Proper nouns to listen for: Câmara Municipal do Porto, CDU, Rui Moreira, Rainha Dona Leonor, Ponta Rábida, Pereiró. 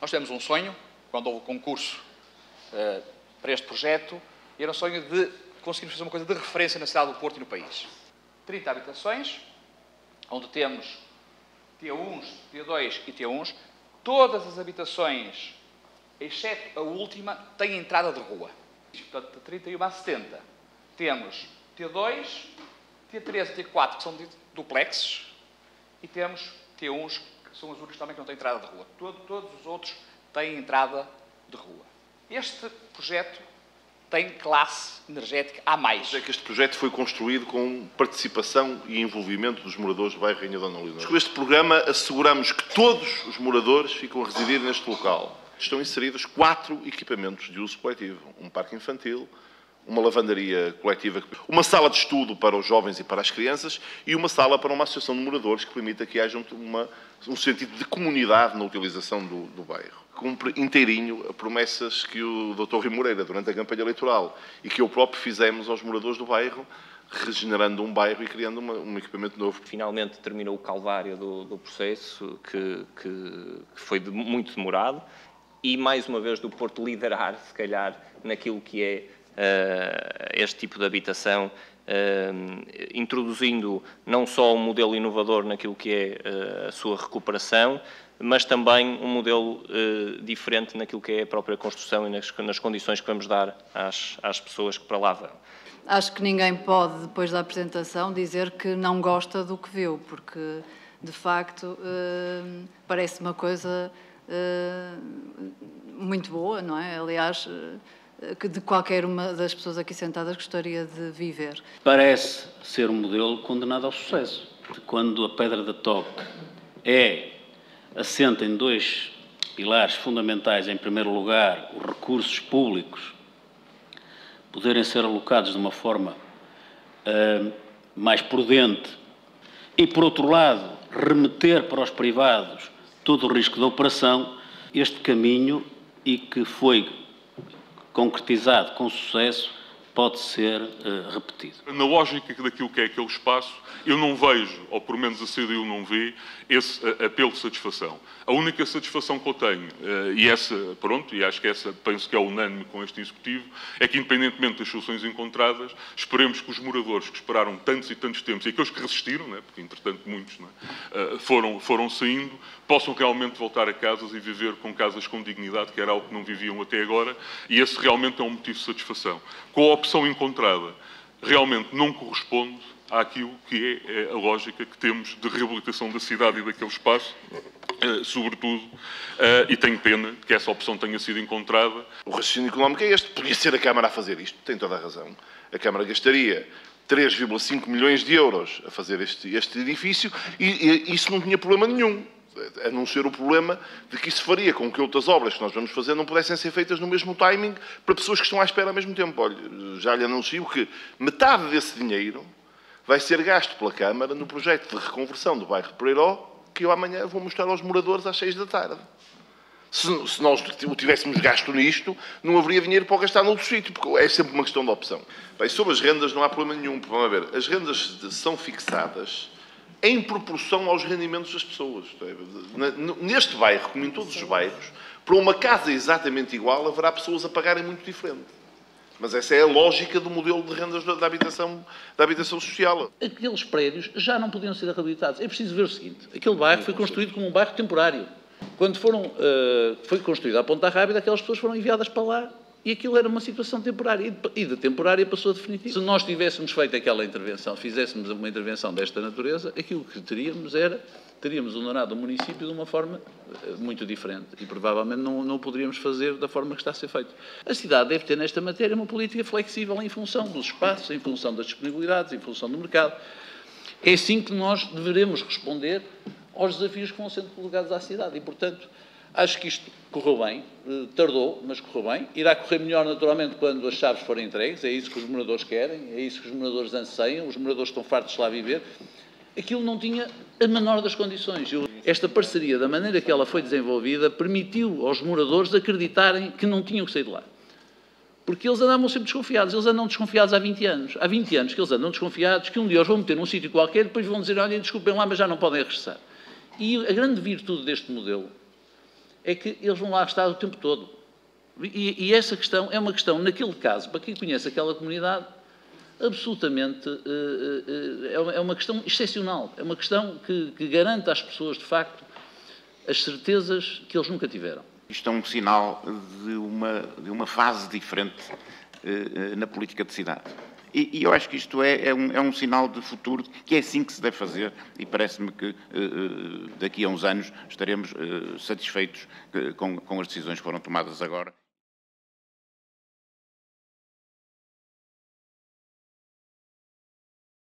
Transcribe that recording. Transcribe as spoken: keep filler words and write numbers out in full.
Nós temos um sonho, quando houve o concurso uh, para este projeto, era um sonho de conseguirmos fazer uma coisa de referência na cidade do Porto e no país. trinta habitações, onde temos T uns, T dois e T uns. Todas as habitações, exceto a última, têm entrada de rua. Portanto, de trinta e um a setenta. Temos T dois, T três e T quatro, que são duplexes, e temos T uns, que são as únicas também que não têm entrada de rua. Todo, todos os outros têm entrada de rua. Este projeto tem classe energética a mais. É que este projeto foi construído com participação e envolvimento dos moradores do bairro Rainha Dona Leonor. Com este programa asseguramos que todos os moradores ficam a residir neste local. Estão inseridos quatro equipamentos de uso coletivo. Um parque infantil, uma lavandaria coletiva, uma sala de estudo para os jovens e para as crianças e uma sala para uma associação de moradores que permita que haja uma, um sentido de comunidade na utilização do, do bairro. Cumpre inteirinho as promessas que o doutor Rui Moreira, durante a campanha eleitoral, e que eu próprio fizemos aos moradores do bairro, regenerando um bairro e criando uma, um equipamento novo. Finalmente terminou o calvário do, do processo, que, que, que foi de, muito demorado, e mais uma vez do Porto liderar, se calhar, naquilo que é uh, este tipo de habitação, Uh, introduzindo não só um modelo inovador naquilo que é uh, a sua recuperação, mas também um modelo uh, diferente naquilo que é a própria construção e nas, nas condições que vamos dar às, às pessoas que para lá vão. Acho que ninguém pode, depois da apresentação, dizer que não gosta do que viu, porque, de facto, uh, parece uma coisa uh, muito boa, não é? Aliás, Uh, que de qualquer uma das pessoas aqui sentadas gostaria de viver. Parece ser um modelo condenado ao sucesso. Quando a pedra da toque é, assenta em dois pilares fundamentais, em primeiro lugar, os recursos públicos poderem ser alocados de uma forma uh, mais prudente e, por outro lado, remeter para os privados todo o risco da operação, este caminho e que foi concretizado com sucesso, pode ser uh, repetido. Na lógica daquilo que é aquele espaço, eu não vejo, ou pelo menos a C D U não vê, esse uh, apelo de satisfação. A única satisfação que eu tenho, uh, e essa, pronto, e acho que essa, penso que é unânime com este Executivo, é que, independentemente das soluções encontradas, esperemos que os moradores que esperaram tantos e tantos tempos, e aqueles que resistiram, né, porque, entretanto, muitos né, uh, foram, foram saindo, possam realmente voltar a casas e viver com casas com dignidade, que era algo que não viviam até agora, e esse realmente é um motivo de satisfação. Com a A opção encontrada realmente não corresponde àquilo que é a lógica que temos de reabilitação da cidade e daquele espaço, sobretudo, e tenho pena que essa opção tenha sido encontrada. O raciocínio económico é este, podia ser a Câmara a fazer isto, tem toda a razão. A Câmara gastaria três vírgula cinco milhões de euros a fazer este, este edifício e, e isso não tinha problema nenhum. A não ser o problema de que isso faria com que outras obras que nós vamos fazer não pudessem ser feitas no mesmo timing para pessoas que estão à espera ao mesmo tempo. Olha, já lhe anuncio que metade desse dinheiro vai ser gasto pela Câmara no projeto de reconversão do bairro de Pereiró, que eu amanhã vou mostrar aos moradores às seis da tarde. Se, se nós o tivéssemos gasto nisto, não haveria dinheiro para o gastar noutro sítio, porque é sempre uma questão de opção. Bem, sobre as rendas não há problema nenhum. Vamos ver, as rendas são fixadas em proporção aos rendimentos das pessoas. Neste bairro, como em todos os bairros, para uma casa exatamente igual, haverá pessoas a pagarem muito diferente. Mas essa é a lógica do modelo de rendas da habitação, da habitação social. Aqueles prédios já não podiam ser reabilitados. É preciso ver o seguinte, aquele bairro foi construído como um bairro temporário. Quando foram, uh, foi construída a Ponta Rábida, aquelas pessoas foram enviadas para lá. E aquilo era uma situação temporária, e de temporária passou a definitiva. Se nós tivéssemos feito aquela intervenção, fizéssemos uma intervenção desta natureza, aquilo que teríamos era, teríamos honorado o município de uma forma muito diferente, e provavelmente não, não o poderíamos fazer da forma que está a ser feito. A cidade deve ter nesta matéria uma política flexível em função dos espaços, em função das disponibilidades, em função do mercado. É assim que nós deveremos responder aos desafios que vão sendo colocados à cidade, e portanto, acho que isto correu bem, tardou, mas correu bem. Irá correr melhor, naturalmente, quando as chaves forem entregues. É isso que os moradores querem, é isso que os moradores anseiam, os moradores estão fartos de lá viver. Aquilo não tinha a menor das condições. Esta parceria, da maneira que ela foi desenvolvida, permitiu aos moradores acreditarem que não tinham que sair de lá. Porque eles andavam sempre desconfiados. Eles andam desconfiados há vinte anos. Há vinte anos que eles andam desconfiados, que um dia os vão meter num sítio qualquer, depois vão dizer, olhem, desculpem lá, mas já não podem regressar. E a grande virtude deste modelo é que eles vão lá estar o tempo todo. E, e essa questão é uma questão, naquele caso, para quem conhece aquela comunidade, absolutamente, é uma questão excepcional, é uma questão que, que garante às pessoas, de facto, as certezas que eles nunca tiveram. Isto é um sinal de uma, de uma fase diferente na política de cidade. E, e eu acho que isto é, é, um, é um sinal de futuro, que é assim que se deve fazer, e parece-me que eh, daqui a uns anos estaremos eh, satisfeitos com, com as decisões que foram tomadas agora.